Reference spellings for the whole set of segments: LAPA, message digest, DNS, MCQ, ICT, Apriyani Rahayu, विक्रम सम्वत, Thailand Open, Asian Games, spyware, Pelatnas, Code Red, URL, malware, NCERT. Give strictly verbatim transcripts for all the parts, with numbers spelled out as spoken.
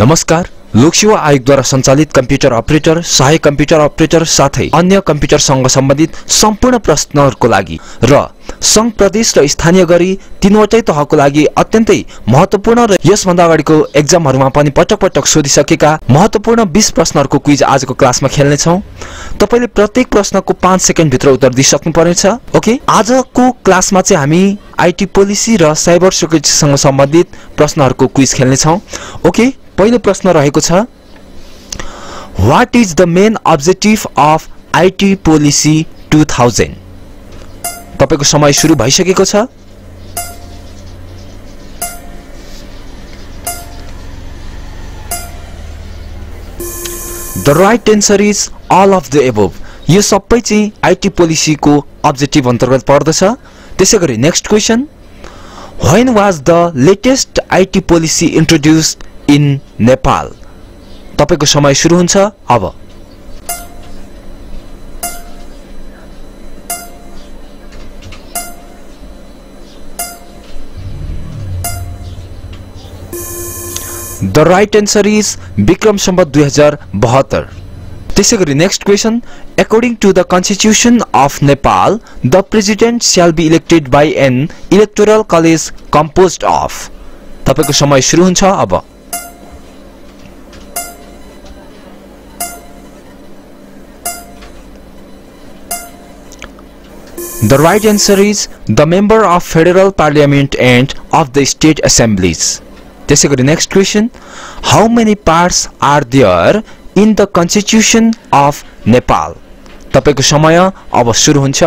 नमस्कार। लोकसेवा आयोग द्वारा संचालित कम्प्युटर अपरेटर, सहायक कम्प्युटर अपरेटर साथै अन्य कम्प्युटरसँग सम्बन्धित सम्पूर्ण प्रश्नहरूको लागि र संघ प्रदेश र स्थानीय गरी तीनवटै तहको लागि अत्यन्तै महत्वपूर्ण र यसभन्दा अगाडिको एक्जामहरुमा पनि पटक पटक सोधिसकेका महत्वपूर्ण बीस प्रश्नहरूको क्विज आजको क्लासमा खेल्ने छौं। तपाईले प्रत्येक प्रश्नको पाँच सेकेन्ड भित्र उत्तर दिन सक्नुपर्नेछ। ओके, आजको क्लासमा चाहिँ हामी आईटी पोलिसी र साइबर सिक्युरिटीसँग सम्बन्धित प्रश्नहरूको क्विज खेल्ने छौं। ओके, पहिलो प्रश्न रहेको छ, what is the main objective of IT policy two thousand? तपाईको समय सुरु भइसकेको छ। The right answer is all of the above. यो सबै चाहिँ आईटी पोलिसी को अब्जेक्टिभ अन्तर्गत पर्दछ। त्यसैगरी next question, when was the latest IT policy introduced in Nepal? तपाईको समय सुरु हुन्छ अब। The right answer is विक्रम सम्वत दुई हजार बहत्तर। त्यसैगरी next question, according to the constitution of Nepal the president shall be elected by an electoral college composed of? तपाईको समय सुरु हुन्छ अब। The right answer is the member of federal parliament and of the state assemblies. त्यसैगरी next question, how many parts are there in the constitution of Nepal? तपाईको समय अब सुरु हुन्छ।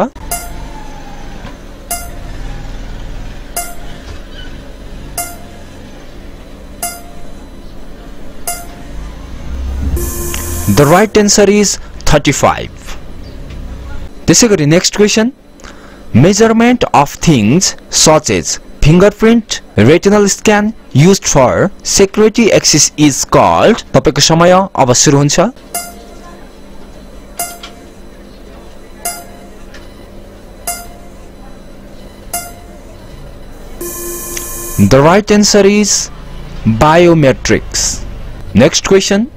The right answer is thirty five. त्यसैगरी next question, measurement of things such as fingerprint, retinal scan used for security access is called? तपाईको समय अब सुरु हुन्छ। The right answer is biometrics. Next question,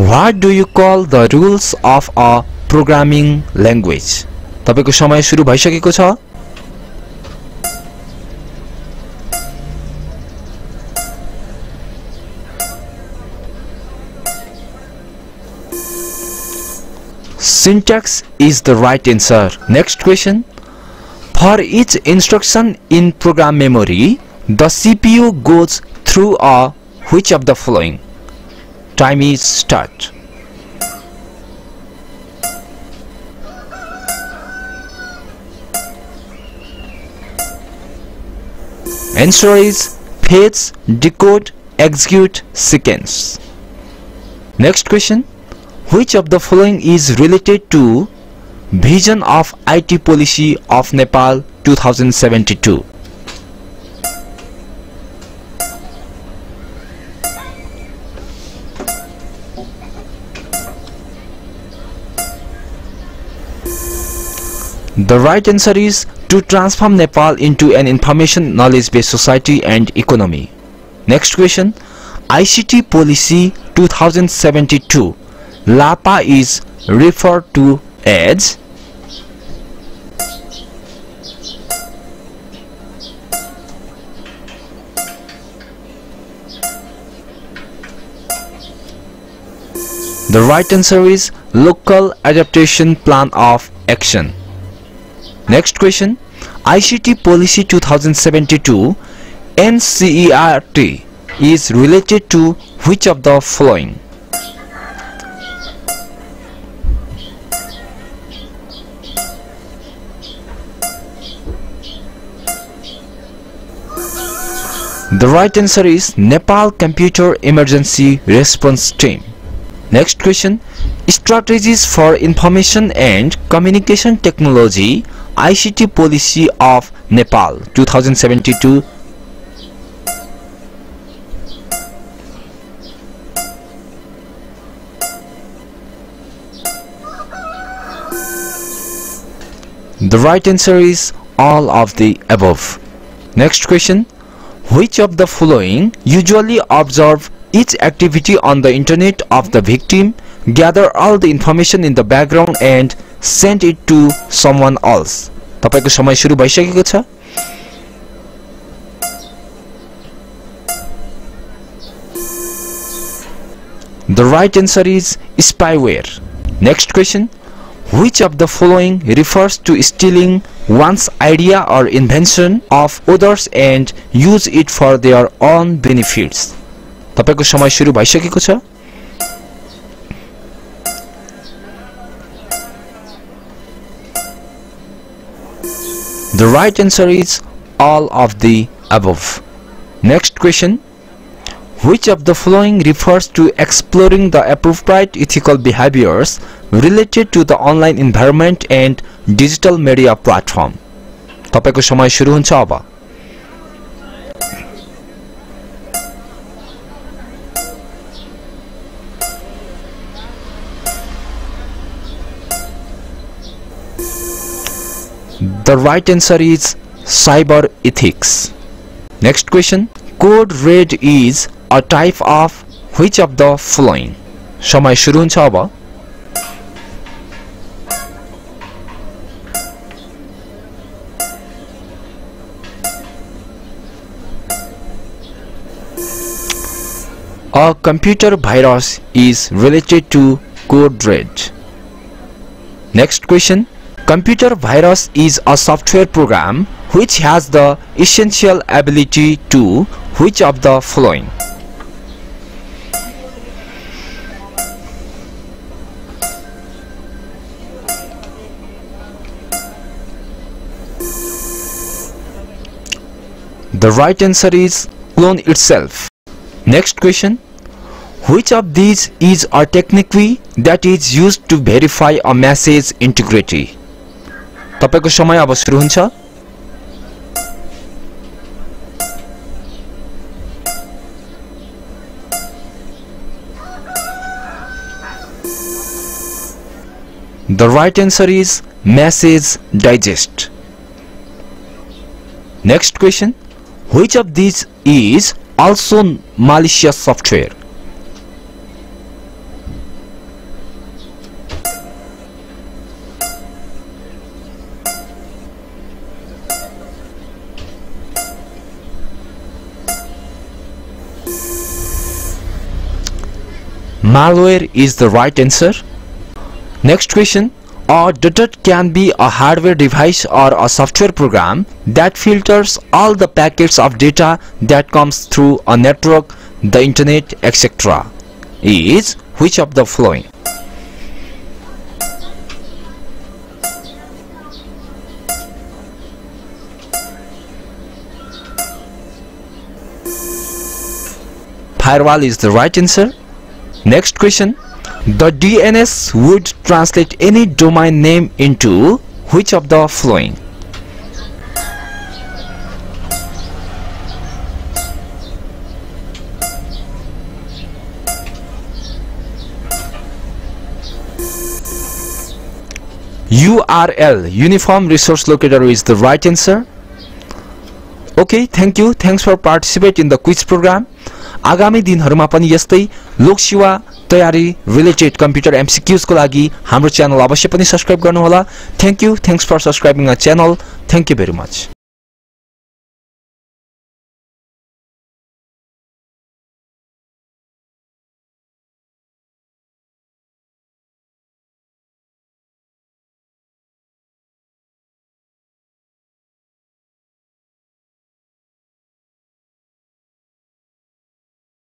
what do you call the rules of a programming language? तपाईको समय सुरु भइसकेको छ। Syntax is the right answer. Next question, for each instruction in program memory the C P U goes through a which of the following? Time is start. Answer is fetch, decode, execute, sequence. Next question, which of the following is related to vision of I T policy of Nepal two thousand seventy two? The right answer is to transform Nepal into an information knowledge based society and economy. Next question, I C T policy two thousand seventy two LAPA is referred to as? The right answer is Local Adaptation Plan of Action. Next question, I C T Policy two thousand seventy two N C E R T is related to which of the following? The right answer is Nepal Computer Emergency Response Team. Next question, strategies for information and communication technology I C T policy of Nepal two thousand seventy two. The right answer is all of the above. Next question, which of the following usually observe each activity on the internet of the victim, gather all the information in the background and send it to someone else. तपाईको समय सुरु भइसकेको छ। The right answer is spyware. Next question. Which of the following refers to stealing one's idea or invention of others and use it for their own benefits? तपाईको समय सुरु भइसकेको छ। The right answer is all of the above. Next question. Which of the following refers to exploring the appropriate ethical behaviors related to the online environment and digital media platform? तपाईको समय सुरु हुन्छ अब। The right answer is cyber ethics. Next question. Code Red is a type of which of the following? समय सुरु हुन्छ अब। A computer virus is related to Code Red. Next question. Computer virus is a software program which has the essential ability to which of the following? The right answer is clone itself. Next question. Which of these is a technique that is used to verify a message integrity? तपाईको समय अब सुरु हुन्छ। The right answer is message digest. Next question. Which of these is also malicious software? Malware is the right answer. Next question. A dotnet can be a hardware device or a software program that filters all the packets of data that comes through a network, the internet, et cetera. Is which of the following? Firewall is the right answer. Next question. The D N S would translate any domain name into which of the following? U R L, Uniform Resource Locator, is the right answer. Okay, thank you. Thanks for participating in the quiz program. आगामी दिनहरुमा पनि यस्तै लोकसेवा तयारी related computer MCQs को लागि हाम्रो channel अवश्य पनि सब्स्क्राइब गर्नुहोला। Thank you. Thanks for subscribing our channel. Thank you very much.